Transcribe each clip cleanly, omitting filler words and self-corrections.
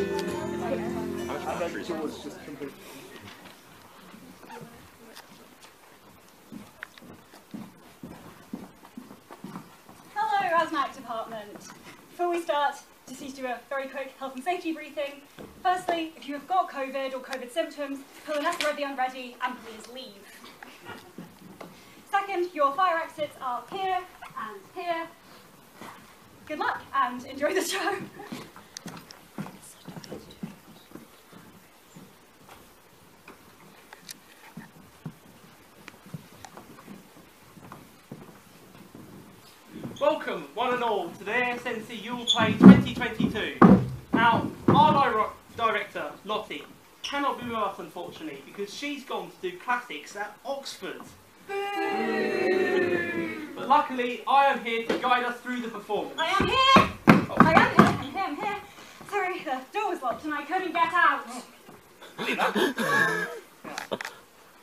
Hello, ASNAC department. Before we start, just need to do a very quick health and safety briefing. Firstly, if you have got COVID or COVID symptoms, pull an Æthelred the Unready and please leave. Second, your fire exits are here and here. Good luck and enjoy the show. Welcome, one and all, to the ASNC Yule Play 2022. Now, our director, Lottie, cannot be with us, unfortunately, because she's gone to do classics at Oxford. Boo! But luckily, I am here to guide us through the performance. I am here! Oh. I am here. Sorry, the door was locked and I couldn't get out. Yeah.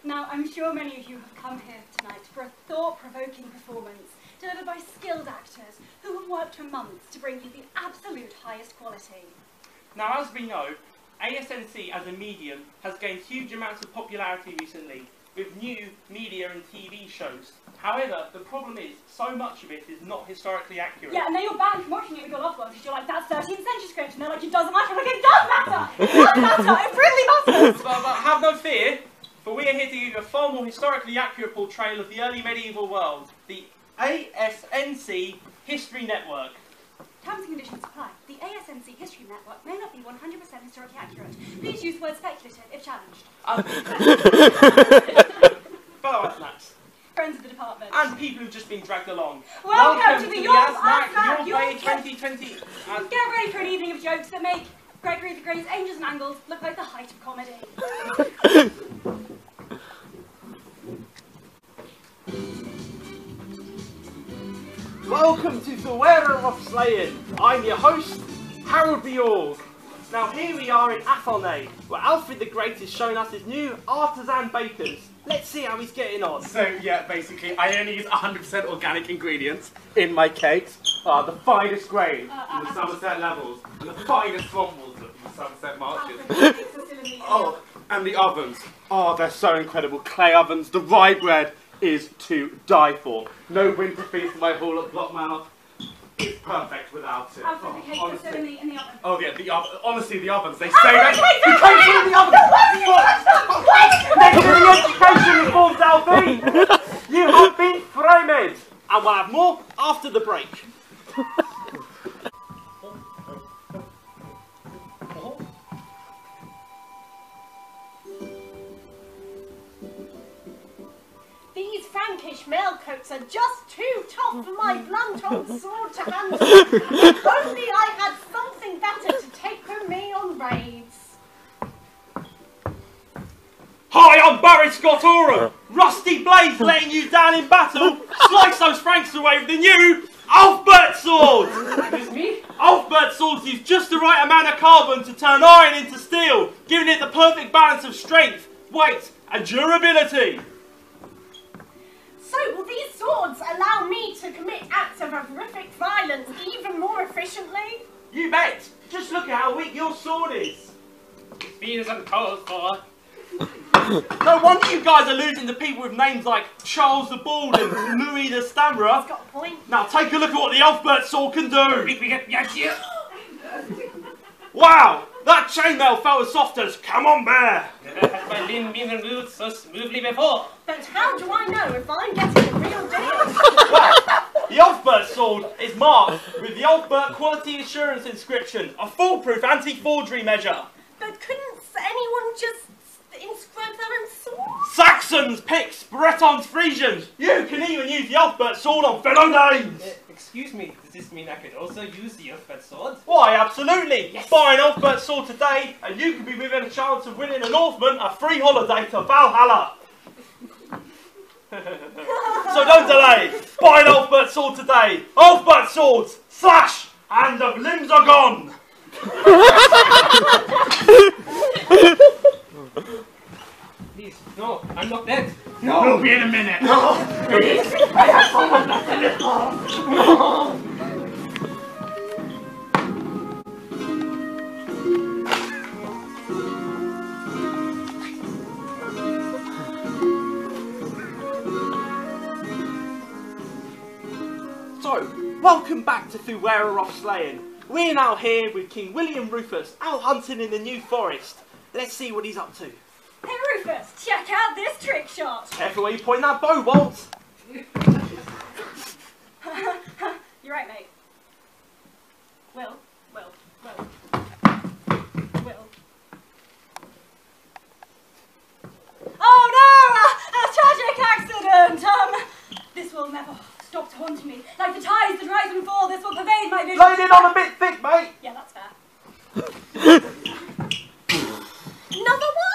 Now, I'm sure many of you have come here tonight for a thought-provoking performance delivered by skilled actors who have worked for months to bring you the absolute highest quality. Now, as we know, ASNC as a medium has gained huge amounts of popularity recently with new media and TV shows. However, the problem is, so much of it is not historically accurate. Yeah, and then you're banned from watching it with your loved ones because you're like, that's 13th century script, and they're like, it doesn't matter. I'm like, it does matter! It does matter! It really matters! But have no fear, for we are here to give you a far more historically accurate portrayal of the early medieval world, the ASNC History Network. Terms and conditions apply. The ASNC History Network may not be 100% historically accurate. Please use word speculative if challenged. Fellow ASNACs. Friends of the department. And people who've just been dragged along. Welcome to the ASNAC Yule Play 2020. Get ready for an evening of jokes that make Gregory the Great's Angels and Angles look like the height of comedy. Welcome to Thuwera Roth Slaying. I'm your host, Harold Bjorg. Now here we are in Athelney, where Alfred the Great is showing us his new artisan bakers. Let's see how he's getting on. So yeah, basically, I only use 100% organic ingredients in my cakes. The finest grain from the Somerset levels, and the finest swamp water from the Somerset marshes. Oh, and the ovens. Oh, they're so incredible. Clay ovens, the rye bread is to die for. No windproof for my haul at Blot-Mann-off. It's perfect without it. Honestly, the ovens, they say that. You can't do it in the ovens! Why did you touch them? Negative education reforms, Alfie! You have been framed! And we'll have more after the break. These Frankish mail coats are just too tough for my blunt old sword to handle. If only I had something better to take with me on raids. Hi, I'm Barry Scott-Oram. Rusty blades letting you down in battle. Slice those Franks away with the new Ulfberht swords. Excuse me? Ulfberht swords use just the right amount of carbon to turn iron into steel, giving it the perfect balance of strength, weight and durability. So, will these swords allow me to commit acts of horrific violence even more efficiently? You bet! Just look at how weak your sword is! Speed isn't called for. No wonder you guys are losing to people with names like Charles the Bald and Louis the Stammerer. He's got a point. Now take a look at what the Ulfberht sword can do! Wow! That chainmail felt as soft as, come on bear! Never had my limb been removed so smoothly before. But how do I know if I'm getting a real deal? Well, the Ulfberht sword is marked with the Ulfberht Quality Assurance inscription, a foolproof anti-forgery measure. But couldn't anyone just inscribe their own sword? Saxons, Picts, Bretons, Frisians, you can even use the Ulfberht sword on fellow names! Excuse me, does this mean I could also use the Ulfberht sword? Why, absolutely! Yes. Buy an Ulfberht sword today, and you could be within a chance of winning a Northman a free holiday to Valhalla! So don't delay! Buy an Ulfberht sword today! Ulfberht swords! Slash! And the limbs are gone! Please, no, I'm not dead! No, we'll be in a minute! No! Please! I have someone left in this hall! No! Welcome back to Thuwera Roth Slaying. We're now here with King William Rufus, out hunting in the New Forest. Let's see what he's up to. Hey Rufus, check out this trick shot. Careful where you point that bow, Walt. You're right, mate. Will. Oh no! A tragic accident! This will never stop to haunt me. Like the tides that rise and fall, this will pervade my vision. Laid in on a bit thick, mate! Yeah, that's fair. Another one!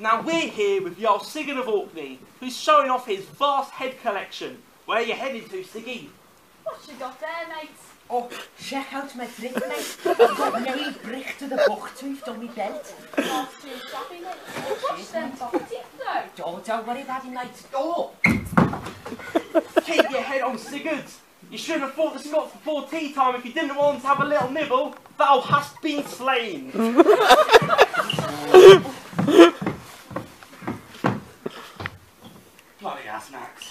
Now we're here with Yarl Sigurd of Orkney, who's showing off his vast head collection. Where are you headed to, Siggy? What you got there, mate? Oh, check out my brick, mate. I've got no brick to the bocht we've done my belt. That's too shabby, mate. What's them bochties, though? Don't worry about it, mate. Oh! Keep your head on, Sigurd. You should have fought the Scots before tea time if you didn't want to have a little nibble. Thou hast been slain. Bloody Asnacs.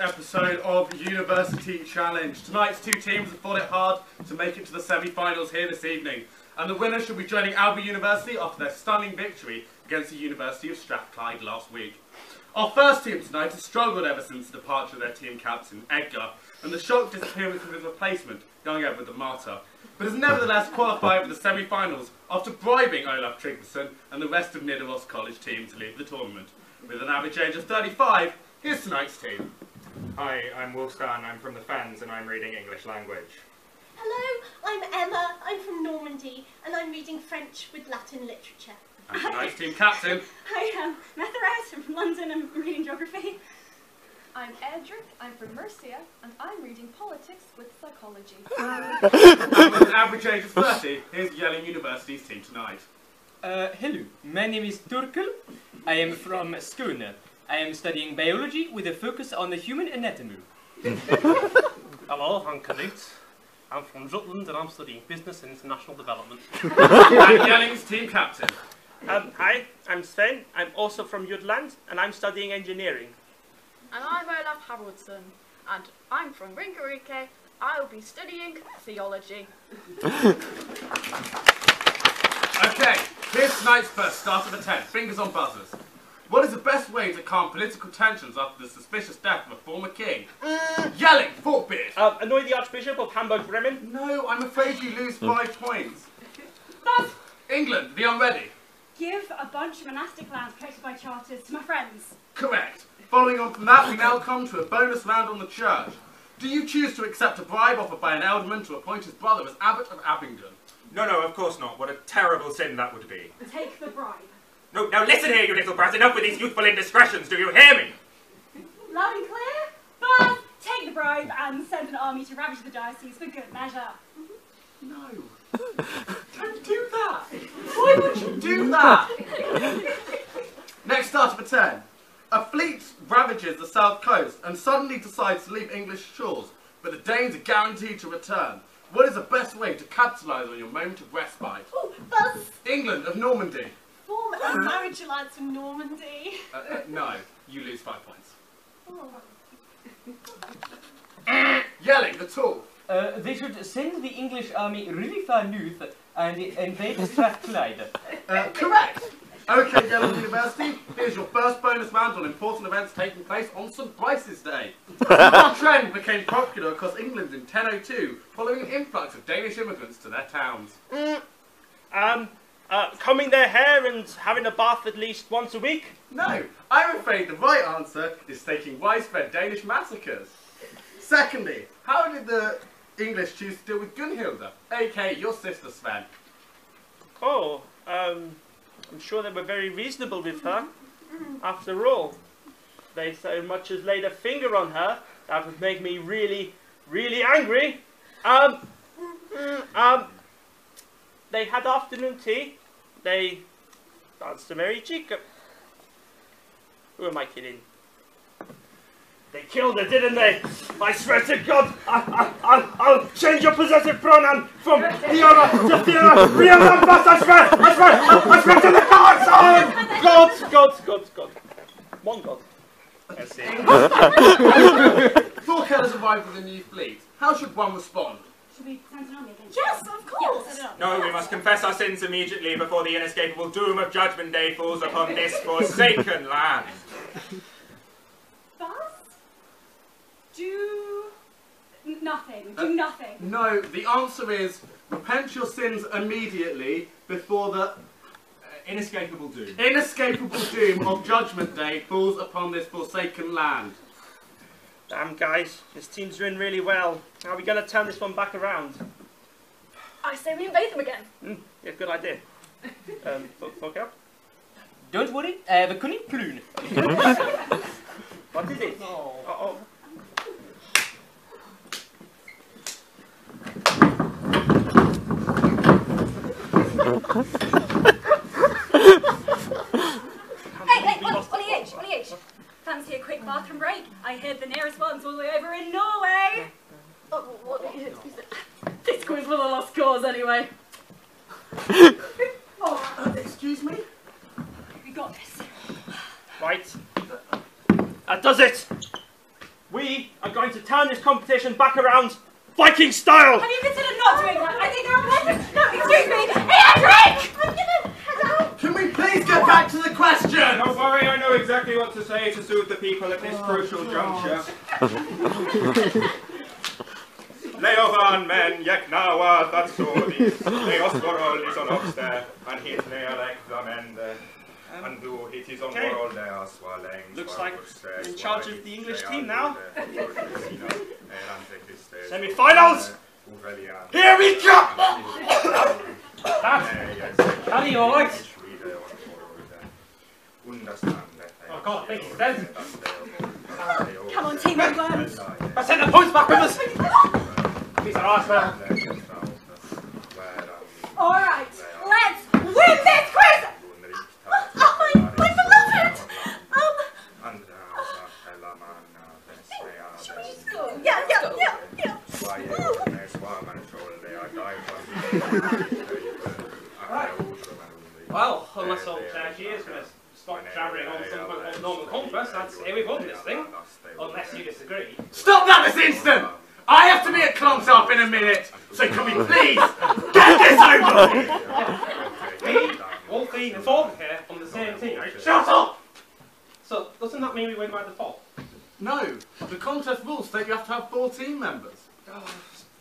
Episode of University Challenge. Tonight's two teams have fought it hard to make it to the semi-finals here this evening, and the winner should be joining Alba University after their stunning victory against the University of Strathclyde last week. Our first team tonight has struggled ever since the departure of their team captain Edgar and the shock disappearance of his replacement, young Edward the Martyr, but has nevertheless qualified for the semi-finals after bribing Olaf Tryggvason and the rest of Nidaros College team to leave the tournament. With an average age of 35, here's tonight's team. Hi, I'm Wolfstar and I'm from the fans and I'm reading English language. Hello, I'm Emma, I'm from Normandy and I'm reading French with Latin literature. I'm tonight's team captain. Hi, I'm Metherez, I'm from London and I'm reading geography. I'm Edric, I'm from Mercia and I'm reading politics with psychology. With an average age of 30, here's Yelling University's team tonight. Hello, my name is Turkel, I am from Skåne. I am studying biology with a focus on the human anatomy. Hello, I'm Catterick. I'm from Jutland and I'm studying business and international development. I'm Yelling's team captain. Hi, I'm Sven. I'm also from Jutland and I'm studying engineering. And I'm Olaf Haraldsson and I'm from Ringerike. I'll be studying theology. Okay, here's tonight's first start of the 10. Fingers on buzzers. What is the best way to calm political tensions after the suspicious death of a former king? Yelling, Forkbeard! Annoy the Archbishop of Hamburg-Bremen? No, I'm afraid you lose 5 points. That's... England, the Unready. Give a bunch of monastic lands protected by charters to my friends. Correct. Following on from that, we now come to a bonus round on the church. Do you choose to accept a bribe offered by an alderman to appoint his brother as abbot of Abingdon? No, of course not. What a terrible sin that would be. Take the bribe. No, now listen here, you little brats. Enough with these youthful indiscretions. Do you hear me? Loud and clear. But take the bribe and send an army to ravage the diocese for good measure. No. Don't do that. Why would you do that? Next start of a 10. A fleet ravages the south coast and suddenly decides to leave English shores, but the Danes are guaranteed to return. What is the best way to capitalise on your moment of respite? Oh, buzz. England of Normandy. Form a marriage alliance in Normandy. No, you lose 5 points. Oh. Yelling, the Tall. They should send the English army really far north and invade Strathclyde. Correct! Okay, Yelling University, here's your first bonus round on important events taking place on St Brice's Day. The trend became popular across England in 1002, following an influx of Danish immigrants to their towns. Combing their hair and having a bath at least once a week? No, I'm afraid the right answer is taking widespread Danish massacres. Secondly, how did the English choose to deal with Gunnhilda, aka your sister Sven? Oh, I'm sure they were very reasonable with her. After all, they so much as laid a finger on her. That would make me really, really angry. They had afternoon tea. They danced to Merry Jacob. Who am I kidding? They killed her, didn't they? I swear to God, I'll change your possessive pronoun from Theora to Theora. Real and fast, I swear to the gods! Oh, God. One God. That's it. Four Kellers arrived with a new fleet. How should one respond? Should we send an army again? Yes, of course! Yes. No, we must confess our sins immediately before the inescapable doom of Judgment Day falls upon this forsaken land. Buzz? Do nothing. Do nothing. No, the answer is repent your sins immediately before the inescapable doom. Inescapable doom of Judgment Day falls upon this forsaken land. Damn, guys, this team's doing really well. How are we going to turn this one back around? I say we invade them again. Yeah, good idea. Fuck up. Don't worry, we couldn't plune. What is it? Oh. Uh-oh. Hey, on the edge. Fancy a quick bathroom break? I heard the nearest one's all the way over in Norway! Oh, what is it? This quiz will have lost cause anyway. Excuse me? We got this. Right. That does it! We are going to turn this competition back around Viking style! Have you considered not doing that? I think there are weapons! No, excuse me! Hey, Edric! Can we please get back to the question? Don't worry, I know exactly what to say to soothe the people at this crucial juncture. Leovan men, yek nawa that sordis, leosborol is on obster, and his neolek the and do it is on borol there swaleng. Looks like in charge of the English team now. Semi-finals! Here we go! Are you alright? Oh God, thank you, Sven. Come on, team, we're going. Send the points back with us. These are ours now. Alright, let's win this quiz! I forgot it! Should we just go? Yeah. Well, unless old Chashy is going to stop jabbering on some about normal conquest, that's here we've won this thing. Unless you disagree. Stop that this instant! I have to be at Clontarf in a minute, so can we please get this over? We, all three, and four here on the same team. Shut up! So, doesn't that mean we win by default? No, the contest rules state you have to have 14 members.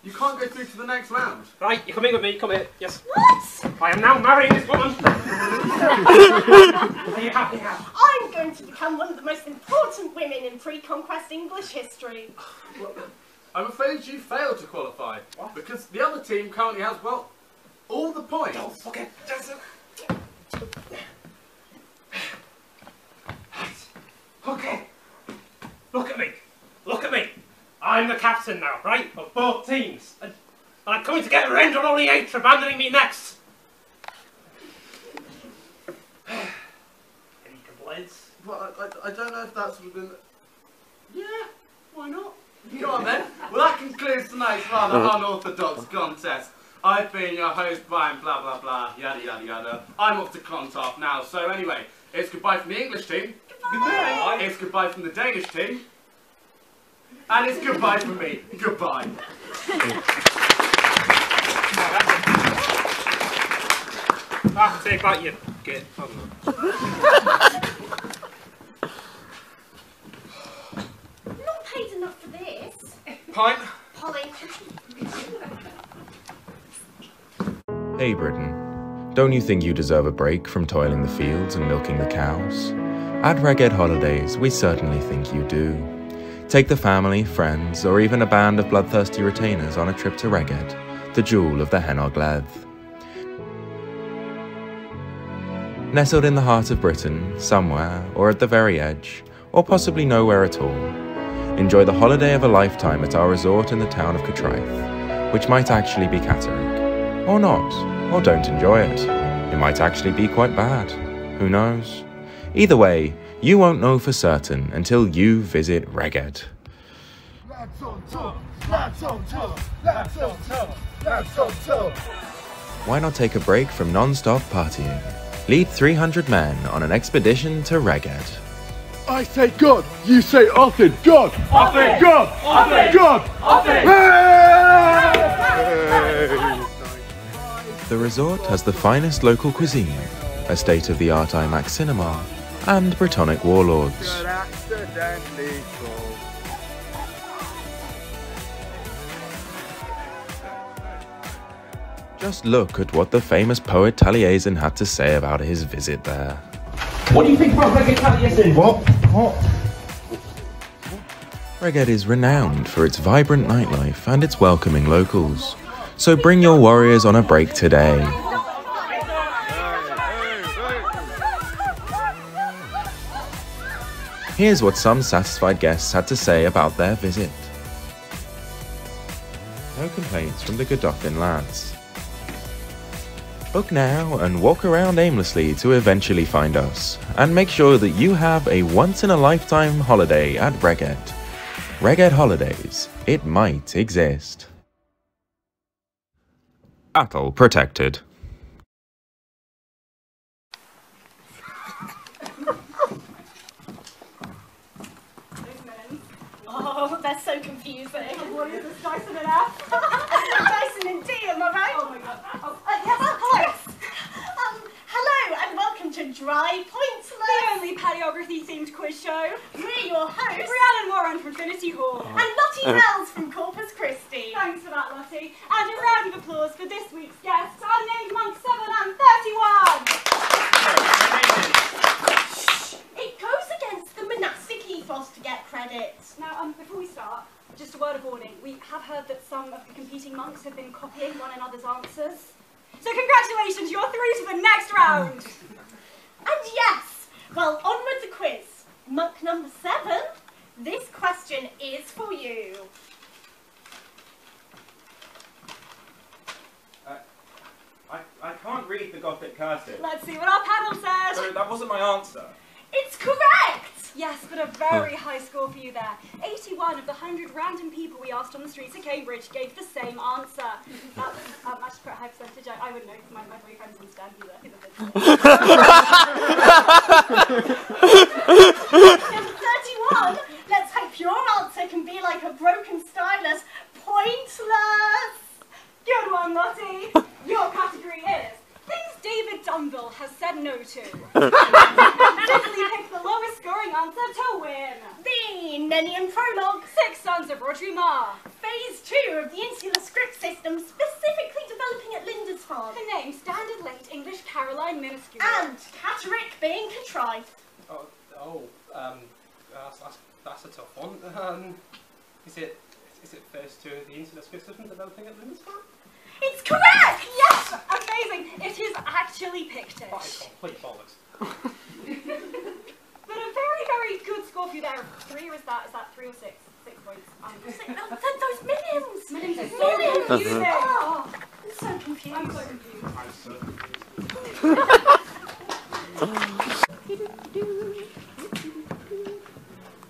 You can't go through to the next round. Right, you're coming with me, come here. Yes. What? I am now marrying this woman. Are you happy now? I'm going to become one of the most important women in pre-conquest English history. Well, I'm afraid you failed to qualify. What? Because the other team currently has, well, all the points. Oh, fuck it. Okay. Look at me. I'm the captain now, right, of both teams, and I'm going to get revenge on only 8 for abandoning me next. Any complaints? Well, I don't know if that's been... Yeah, why not? Go on then. Well, that concludes tonight's rather unorthodox contest. I've been your host, Brian, blah, blah, blah, yada, yada, yada. I'm off to Clontarf now, so anyway, it's goodbye from the English team. Goodbye. It's goodbye from the Danish team. And it's goodbye for me. Goodbye. Ah, take that, you git. Not paid enough for this. Pint. Polly. Hey, Britain. Don't you think you deserve a break from toiling the fields and milking the cows? At Rheged Holidays, we certainly think you do. Take the family, friends, or even a band of bloodthirsty retainers on a trip to Rheged, the jewel of the Henog Ledd. Nestled in the heart of Britain, somewhere, or at the very edge, or possibly nowhere at all, enjoy the holiday of a lifetime at our resort in the town of Catterick, which might actually be Catterick, or not, or don't enjoy it. It might actually be quite bad, who knows? Either way, you won't know for certain until you visit Rheged. Why not take a break from non-stop partying? Lead 300 men on an expedition to Rheged. I say God, you say Othin, God! Othin, God! Othin, God! Othin! Hey! The resort has the finest local cuisine, a state-of-the-art IMAX cinema, and Brittonic warlords. Just look at what the famous poet Taliesin had to say about his visit there. What do you think about Rheged, Taliesin? What? Rheged is renowned for its vibrant nightlife and its welcoming locals. So bring your warriors on a break today. Here's what some satisfied guests had to say about their visit. No complaints from the Godothin lads. Book now and walk around aimlessly to eventually find us, and make sure that you have a once-in-a-lifetime holiday at Rheged. Rheged Holidays, it might exist. Attle protected. Oh, they're so confusing. What is this, Dyson and F? Dyson and D, am I right? Oh my God. Oh, yes, of course. Hello and welcome to Dry Pointless, the only paleography-themed quiz show. We're your hosts, Rhiannon Moran from Trinity Hall, and Lottie Wells from Corpus Christi. Thanks for that, Lottie. And a round of applause for this week's guests, unnamed monk 7 and 31. Shh. It goes against the monastic ethos to get credit. Now, before we start, just a word of warning. We have heard that some of the competing monks have been copying one another's answers. So congratulations, you're through to the next round. And yes, well, on with the quiz. Monk number 7, this question is for you. I can't read the Gothic cursive. Let's see what our panel says. So that wasn't my answer. It's correct! Yes, but a very high score for you there. 81 of the 100 random people we asked on the streets of Cambridge gave the same answer. That was actually quite a high percentage. I wouldn't know because my boyfriend's in Stan, he's a Number 31, let's hope your answer can be like a broken stylus. Pointless! Good one, Lottie. Your category is things David Dumble has said no to. Diddley picked the lowest scoring answer to win. The Nennian Prologue, 6 Sons of Rodri Mar. Phase 2 of the insular script system, specifically developing at Lindisfarne. The name Standard Late English Caroline Minuscule. And Catterick being contrived. That's a tough one. Is it phase 2 of the insular script system, developing at Lindisfarne? It's correct! Yes! Amazing! It is actually Pictish. Oh, it's complete bollocks. But a very, very good score for you there. 3 was that? Is that 3 or 6? 6 points. Those millions! Millions! Millions! Confusing! Oh, I'm so confused. I'm so confused. I'm so confused.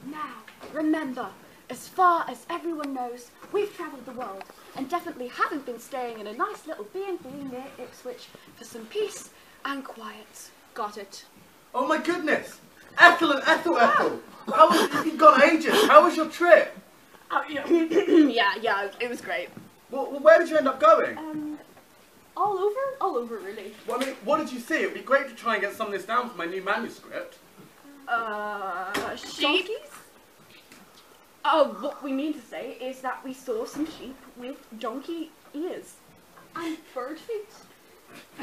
Now, remember, as far as everyone knows, we've travelled the world and definitely haven't been staying in a nice little B&B near Ipswich for some peace and quiet. Got it. Oh my goodness! Ethel and Ethel! How was, you've gone ages! How was your trip? Oh, yeah, it was great. Well, where did you end up going? All over really. Well, I mean, what did you see? It'd be great to try and get some of this down for my new manuscript. Sheep? Oh, what we mean to say is that we saw some sheep with donkey ears and bird feet.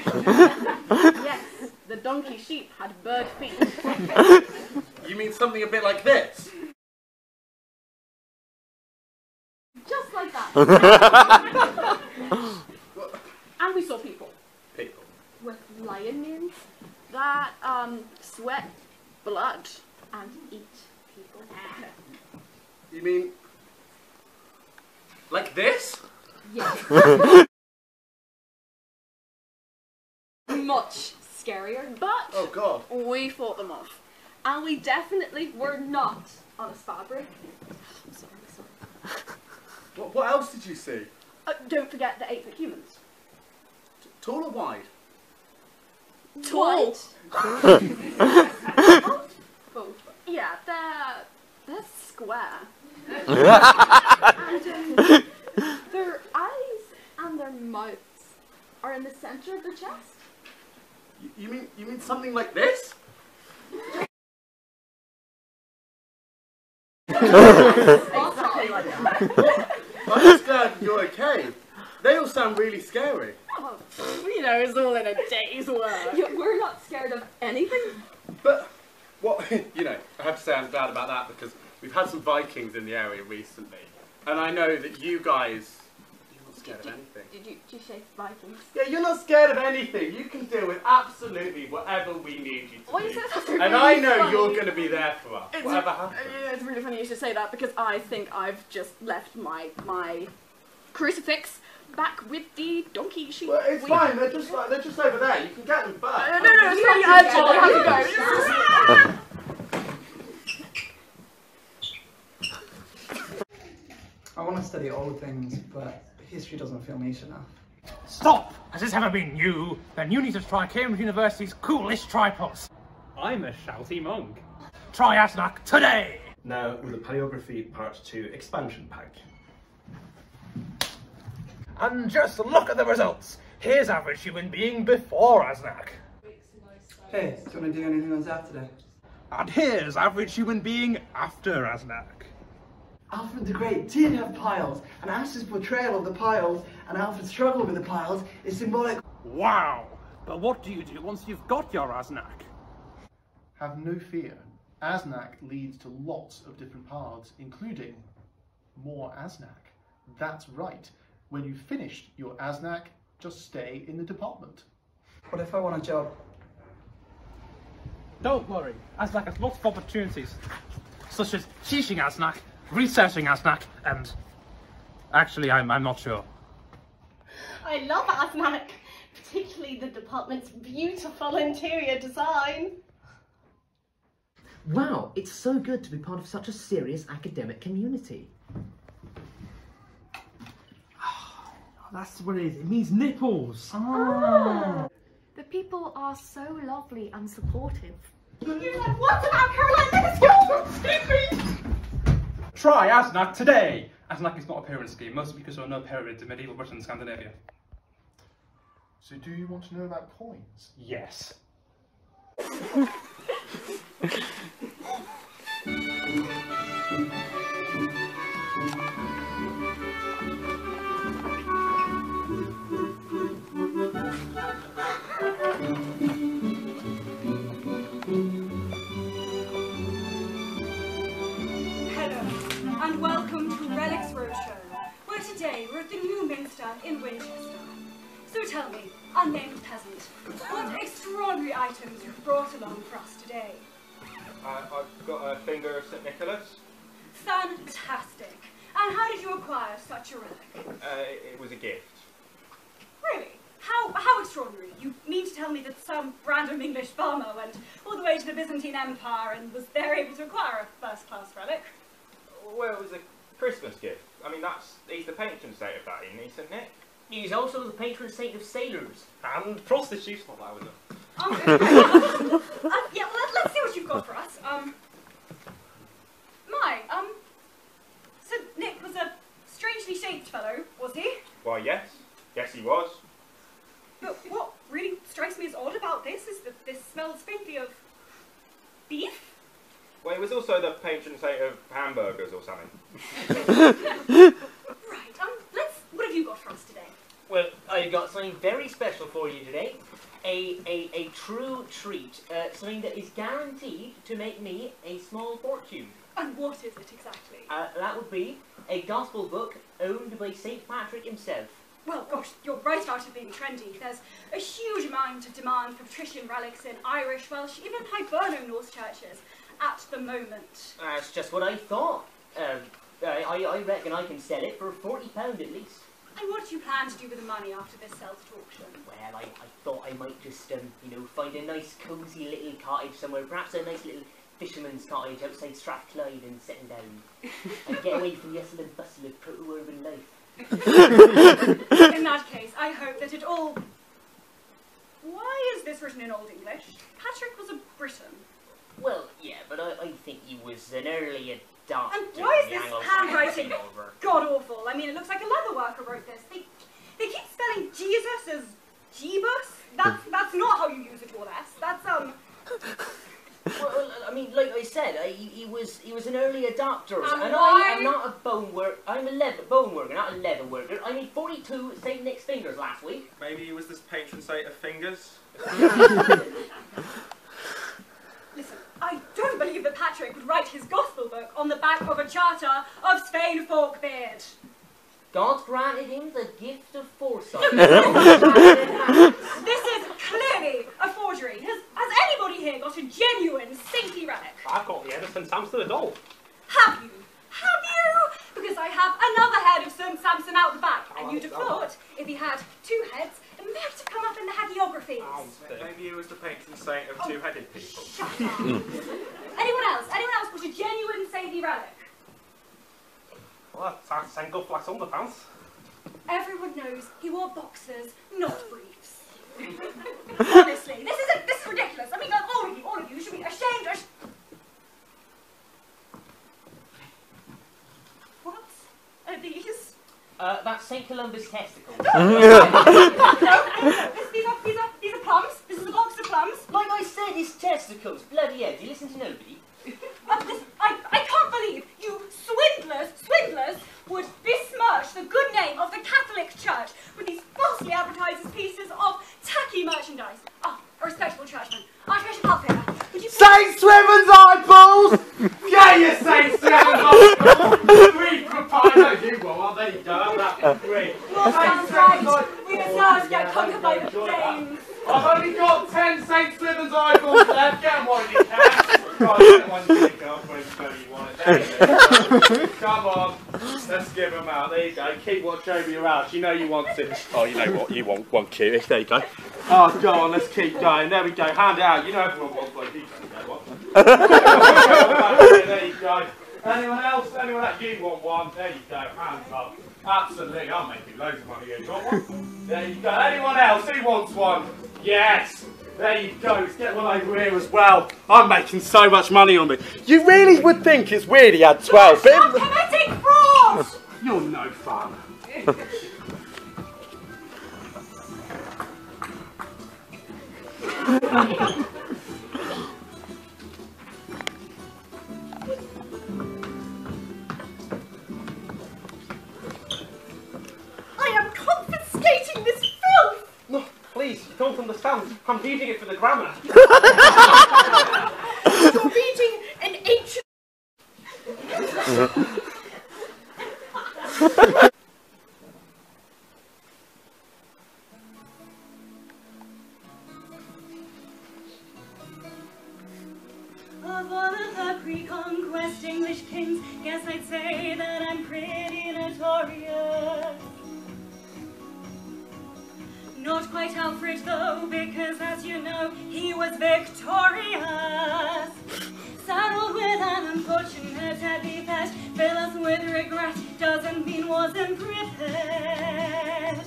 Yes, the donkey sheep had bird feet. You mean something a bit like this? Just like that. And we saw people. People. With lion manes that sweat blood and eat people. You mean like this? Yes. Much scarier, but oh god, we fought them off, and we definitely were not on a spa break. I'm sorry, I'm sorry. What else did you see? Don't forget the ape humans. Tall or wide? Tall. Both. Yeah, they're square. And, their eyes and their mouths are in the centre of their chest. You mean something like this? Exactly like that. I'm just glad you're okay. They all sound really scary. Oh, you know, it's all in a day's work. Yeah, we're not scared of anything. But, what, you know, I have to say I'm glad about that because we've had some Vikings in the area recently. And I know that you guys, you're not scared of anything. Did you say Vikings? Yeah, you're not scared of anything. You can deal with absolutely whatever we need you to do. And I know you're going to be there for us, whatever happens. It's really funny you should say that because I think I've just left my crucifix back with the donkey sheep. Well, it's fine. They're just over there. You can get them back. No, it's not urgent. I have to go. I want to study old things, but history doesn't feel niche enough. Stop! Has this ever been new? Then you need to try Cambridge University's coolest tripos. I'm a shouty monk. Try ASNAC today. Now with the Paleography Part 2 Expansion Pack. And just look at the results! Here's average human being before ASNAC. Hey, do you want to do anything on Saturday? And here's average human being after ASNAC. Alfred the Great did have piles, and Astor's portrayal of the piles and Alfred's struggle with the piles is symbolic. Wow! But what do you do once you've got your ASNAC? Have no fear. ASNAC leads to lots of different paths, including more ASNAC. That's right. When you've finished your ASNAC, just stay in the department. What if I want a job? Don't worry, ASNAC has lots of opportunities, such as teaching ASNAC, researching ASNAC, and actually, I'm not sure. I love ASNAC, particularly the department's beautiful interior design. Wow, it's so good to be part of such a serious academic community. That's what it is. It means nipples. Ah. The people are so lovely and supportive. You're like, what about Caroline? Try ASNAC today. ASNAC is not a pyramid scheme. Most people saw no pyramids in medieval Britain and Scandinavia. So do you want to know about coins? Yes. Today we're at the New Minster in Winchester. So tell me, unnamed peasant, what extraordinary items you've brought along for us today? I've got a finger of St Nicholas. Fantastic! And how did you acquire such a relic? It was a gift. Really? How extraordinary? You mean to tell me that some random English farmer went all the way to the Byzantine Empire and was there able to acquire a first-class relic? Well, it was a Christmas gift. I mean, he's the patron saint of that, isn't it? He's also the patron saint of sailors and prostitutes. Not that was it. Yeah, well, let's see what you've got for us. So Nick was a strangely shaped fellow, was he? Well, yes he was. But what really strikes me as odd about this is that this smells faintly of beef. Well, he was also the patron saint of hamburgers or something. Right, what have you got for us today? Well, I I've got something very special for you today. A true treat. Something that is guaranteed to make me a small fortune. And what is it exactly? That would be a gospel book owned by St. Patrick himself. Well, gosh, you're right out of being trendy. There's a huge amount of demand for patrician relics in Irish, Welsh, even Hiberno-Norse churches at the moment. That's just what I thought. I reckon I can sell it for £40 at least. And what do you plan to do with the money after this sells to auction? Well, I thought I might just, you know, find a nice cosy little cottage somewhere, perhaps a nice little fisherman's cottage outside Strathclyde and setting down. And get away from the hustle and bustle of proto-urban life. In that case, I hope that it all... Why is this written in Old English? Catterick was a Briton. Well, yeah, but I think he was an early adopter. And why is this handwriting god-awful? I mean, it looks like a leather worker wrote this. They keep spelling Jesus as Jeebus. That's not how you use a tall S. That's, Well, I mean, like I said, he was an early adopter. And I am not a bone worker. I'm a bone worker, not a leather worker. I made 42 St. Nick's fingers last week. Maybe he was this patron saint of fingers. Listen, I don't believe that Patrick would write his gospel book on the back of a charter of Svein Forkbeard. God granted him the gift of foresight. This is clearly a forgery. Has anybody here got a genuine saintly relic? I've got the head of St Samson at all. Have you? Have you? Because I have another head of St Samson out the back, and you'd have thought if he had two heads, it may have to come up in the hagiographies. Oh, maybe he was the patron saint of two-headed people. Shut up. Anyone else? Anyone else got a genuine saintly relic? Well, that's single flax underpants. Everyone knows he wore boxers, not briefs. Honestly, this is ridiculous. I mean, like, all of you should be ashamed. What are these? That's St. Columbus testicles. No, these are plums. This is a box of plums. Like I said, it's testicles. Bloody hell, do you listen to nobody? I can't believe you swindlers would besmirch the good name of the Catholic Church with these falsely advertised pieces of tacky merchandise. Ah, oh, a respectable churchman. Archbishop Alfred, would you... St. Swithin's eyeballs! Yeah, you St. Swithin's eyeballs! Three proprietors, you will, are they dumb? That's great. Your sounds right. We must now get conquered by the flames. I've only got 10 St. Swithin's eyeballs left. Get one if you can. Come on, let's give them out. There you go. Keep what showed me around. You know you want it. Oh, you know what? You want one cutie. There you go. Oh, go on, let's keep going. There we go. Hand it out. You know everyone wants one. You don't get one. There you go. Anyone else? Anyone else? You want one? There you go. Hands up. Absolutely. I'm making loads of money. You got one? There you go. Anyone else? Who wants one? Yes. There you go, let's get one over here as well. I'm making so much money on it. You really would think it's weird he had 12. Stop committing fraud! You're no fun. I am confiscating this filth! No, please, you don't understand. I'm reading it for the grammar. You're reading an ancient... Of all of the pre-conquest English kings, guess I'd say that I'm pretty notorious. Not quite Alfred though, because as you know, he was victorious. Saddled with an unfortunate heavy past, fills with regret, doesn't mean wasn't prepared.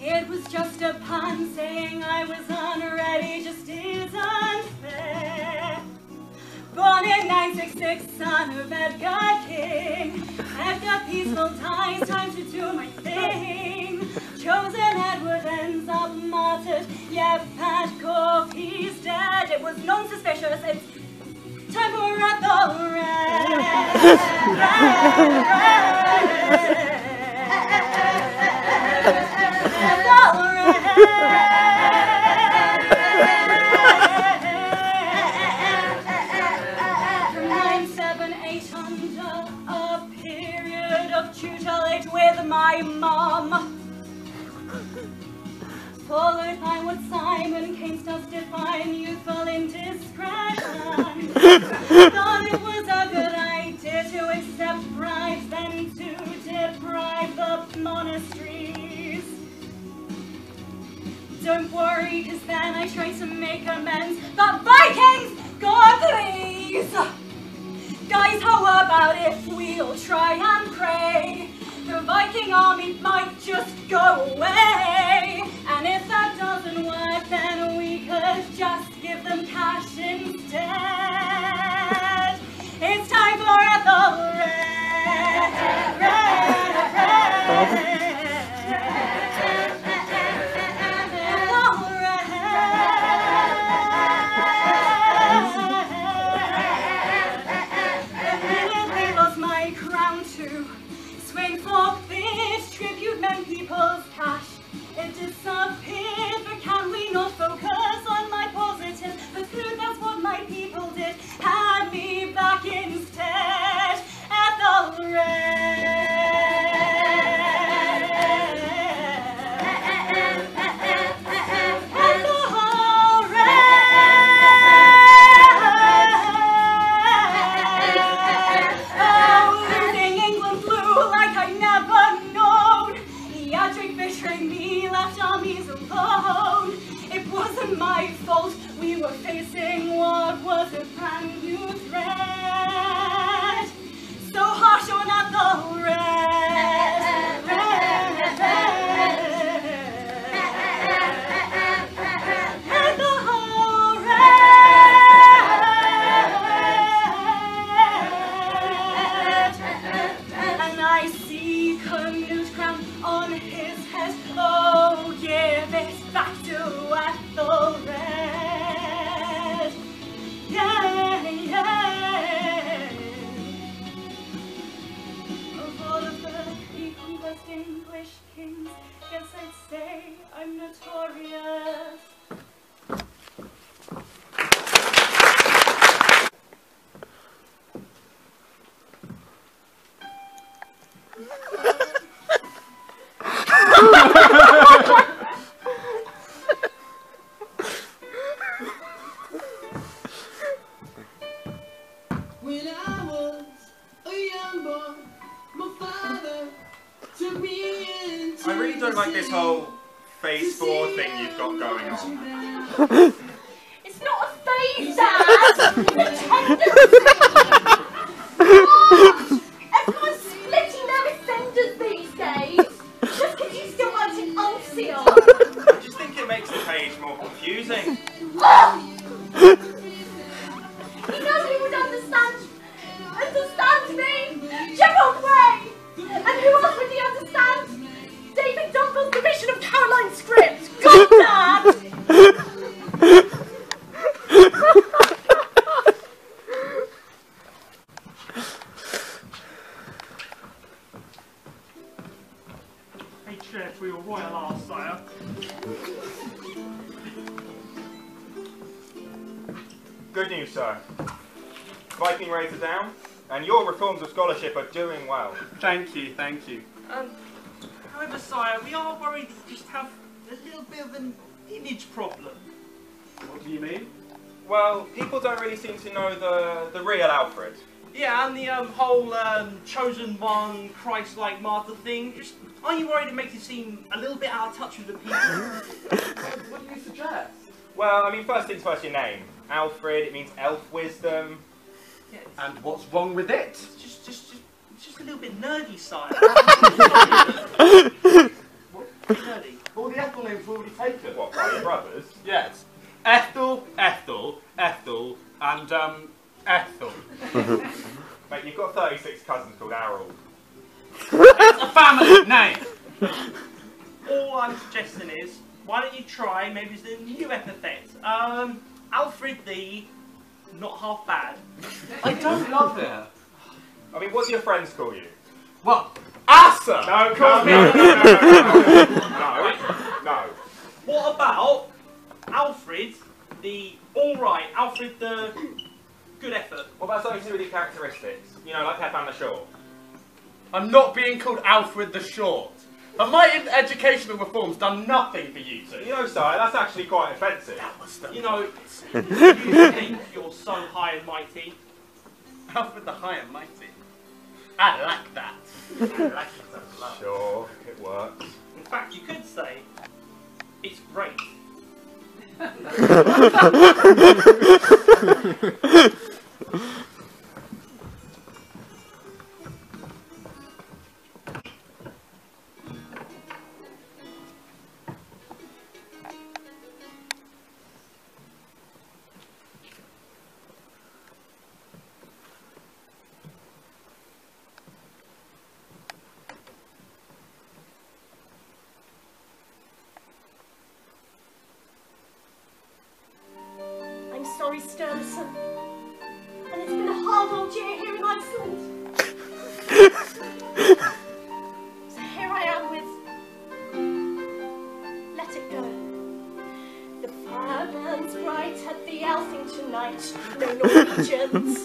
It was just a pun, saying I was unready, just it's unfair. Born in 966, son of Edgar King, I've got peaceful ties, time to do my thing. Chosen Edward ends up martyred, yet Pat Corby's dead. It was non-suspicious, it's time for the red. Thank you, thank you. However, sire, we are worried we just have a little bit of an image problem. What do you mean? Well, people don't really seem to know the real Alfred. Yeah, and the whole chosen one, Christ-like martyr thing. Just, aren't you worried it makes you seem a little bit out of touch with the people? What do you suggest? Well, I mean, first things first, your name. Alfred, it means elf wisdom. Yes. And what's wrong with it? It's just a little bit nerdy, sire. What? Nerdy? All the Ethel names were already taken. What, by your brothers? Yes. Ethel, and, Ethel. Mate, you've got 36 cousins called Harold. It's a family name! All I'm suggesting is, why don't you try, maybe it's a new epithet. Alfred the... not half bad. I don't love it. I mean, what do your friends call you? What? Asa! No, call me! No. What about Alfred the alright, Alfred the good effort? What about something to do with his characteristics? You know, like Pepin the Short. I'm not being called Alfred the Short. And my educational reform's done nothing for you two. You know, sire, that's actually quite offensive. That was the... You know, you think you're so high and mighty. Alfred the High and Mighty. I like that. I like that a lot. Sure, it works. In fact, you could say, it's great. Sorry, Sturleson. And it's been a hard old year here in Iceland. So here I am with Let It Go. The fire burns bright at the Althington night. No Norwegians.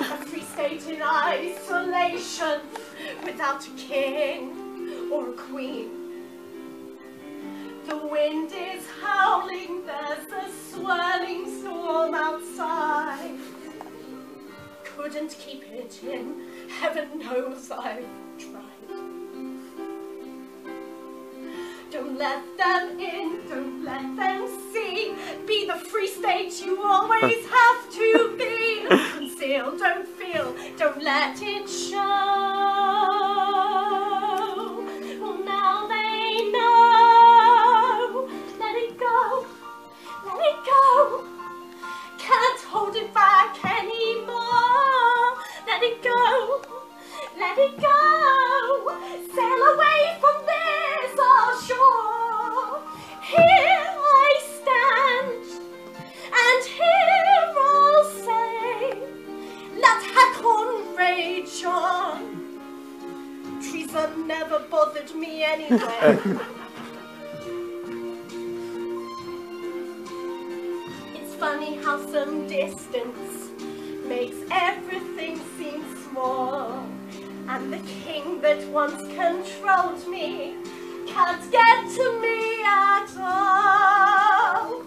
A free state in isolation, without a king or a queen. The wind is howling, there's a swirling storm outside. Couldn't keep it in, heaven knows I've tried. Don't let them in, don't let them see. Be the free state you always have to be. Conceal, don't feel, don't let it show. Well, now they know. Let it go, can't hold it back anymore. Let it go, sail away from this our shore. Here I stand, and here I'll say, let Hakon rage on. Treason never bothered me anyway. Funny how some distance makes everything seem small. And the king that once controlled me can't get to me at all.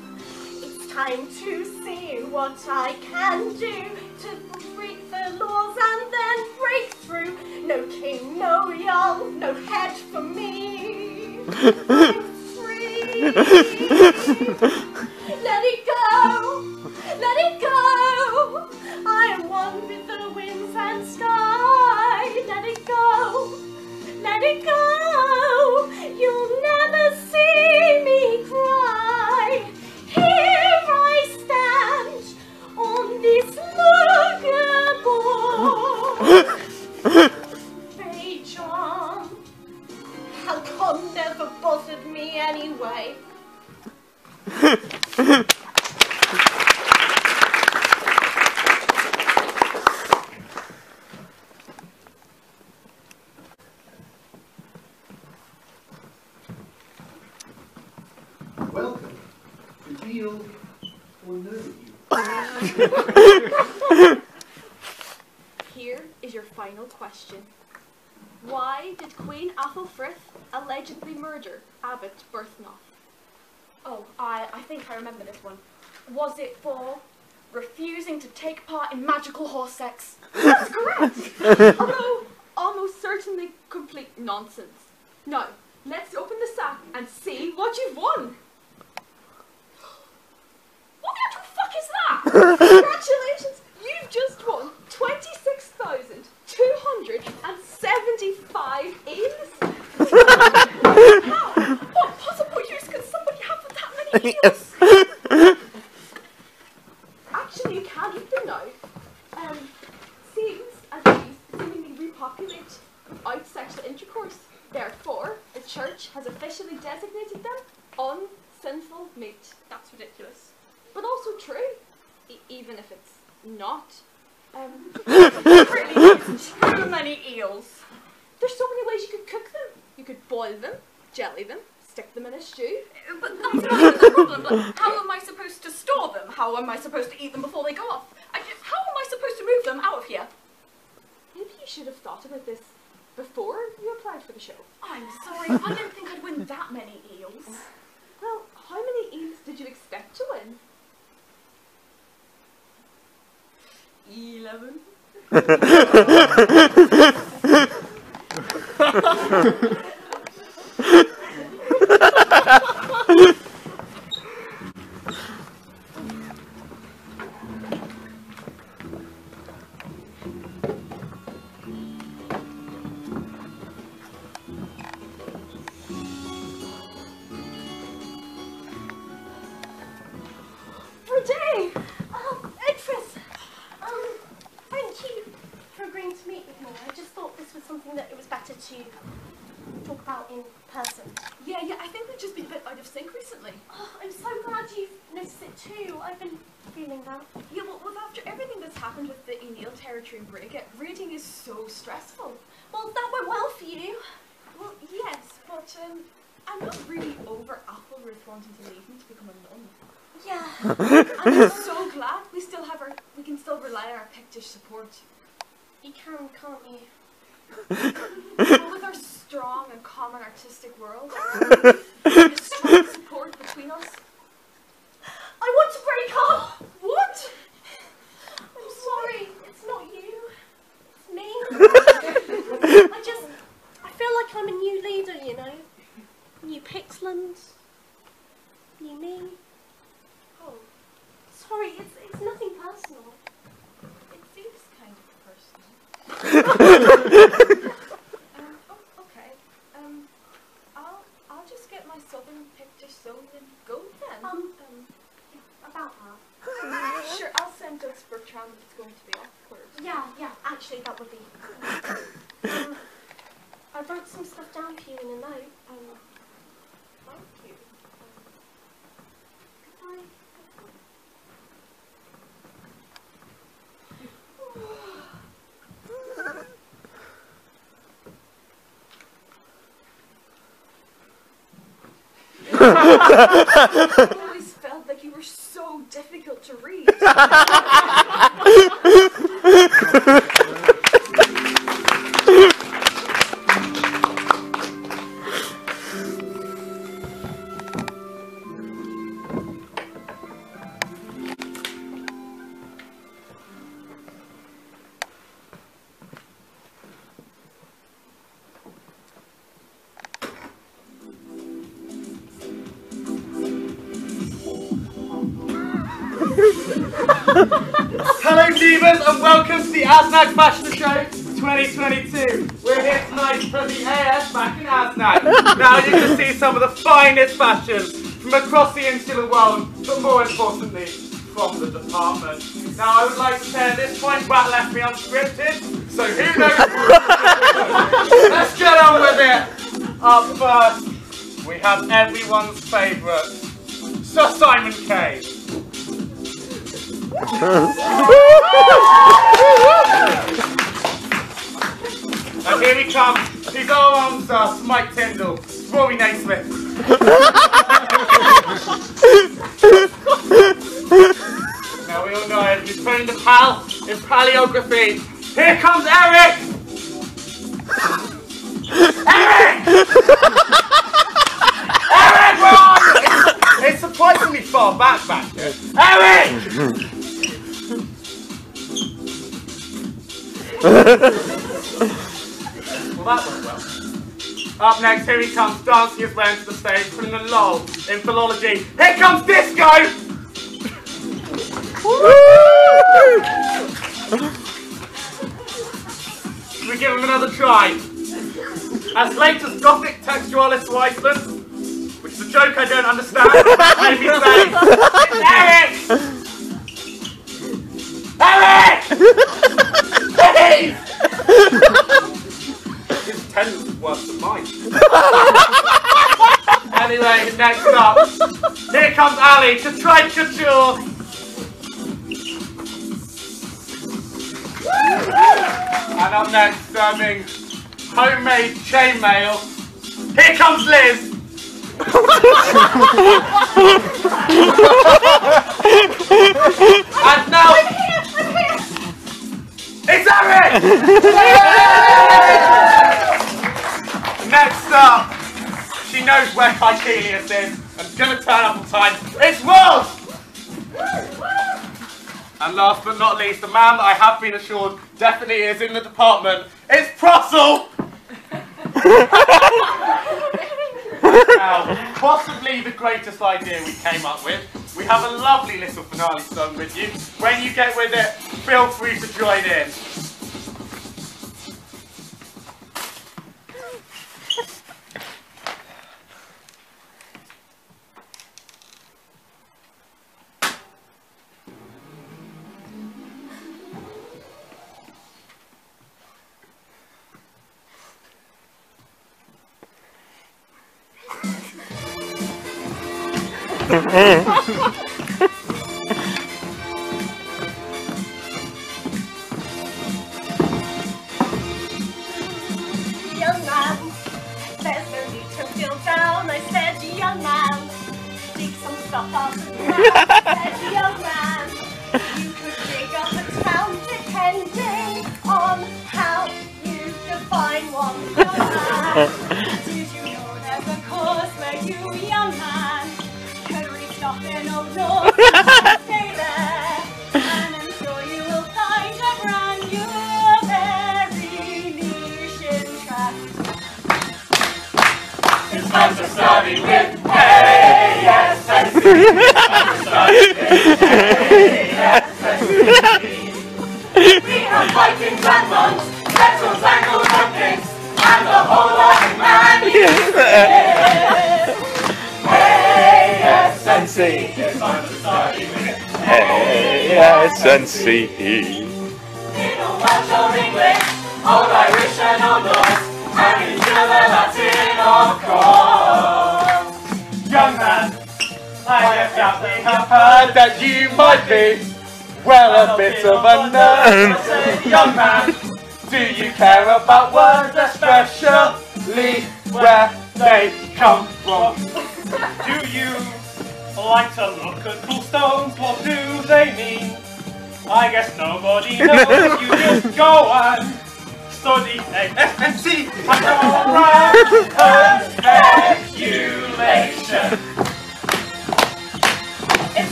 It's time to see what I can do to break the laws and then break through. No king, no Jarl, no head for me. I'm free. Let it go, let it go. I am one with the winds and sky. Let it go, let it go. You'll never see me cry. Here I stand on this looker board. Rage on. Halcon never bothered me anyway. Welcome to Deal or No Deal. Here is your final question. Why did Queen Athelfrith allegedly murder Abbot Berhtnoth? Oh, I think I remember this one. Was it for refusing to take part in magical horse sex? That's correct! Although, almost certainly complete nonsense. No, let's open the sack and see what you've won! What the actual fuck is that? Congratulations! You've just won 26,275 eels! How? What possible use could somebody have? Yes. Actually, you can eat them now. Seems as these seemingly repopulate without sexual intercourse. Therefore, the church has officially designated them unsinful meat. That's ridiculous. But also true, even if it's not. How many eels? There's so many ways you could cook them. You could boil them, jelly them, stick them in a stew. But that's not the problem. Like, how am I supposed to store them? How am I supposed to eat them before they go off? How am I supposed to move them out of here? Maybe you should have thought about this before you applied for the show. I'm sorry, I didn't think I'd win that many eels. Well, how many eels did you expect to win? 11. I always felt like you were so difficult to read. ASNAC Fashion Show 2022. We're here tonight from the ASNAC in ASNAC. Now you can see some of the finest fashion from across the insular world, but more importantly, from the department. Now I would like to say at this point, Brat left me unscripted, so who knows? Let's get on with it. Up first, we have everyone's favourite, Sir Simon Kay. And here he comes, he's all arms us, Mike Tyndall, Rory Naismith. Now we all know him, he's trained a pal in paleography. Here comes Eric! Eric, where are you? It's surprisingly far back here. Eric! Well, that went well. Up next, here he comes, dancing his way onto the stage from the LOL in philology. Here comes Disco! Should we give him another try? As late as Gothic textualists to Iceland, which is a joke I don't understand, made me say, Eric! Eric! His tenants is worse than mine. Anyway, next up, here comes Ali to try couture. And up next, serving homemade chainmail, here comes Liz. And now it's Eric! Next up, she knows where Caecilius is. I'm gonna turn up on time. It's Ross! And last but not least, the man that I have been assured definitely is in the department. It's Prossel! Now, possibly the greatest idea we came up with. We have a lovely little finale song with you. When you get with it, feel free to join in.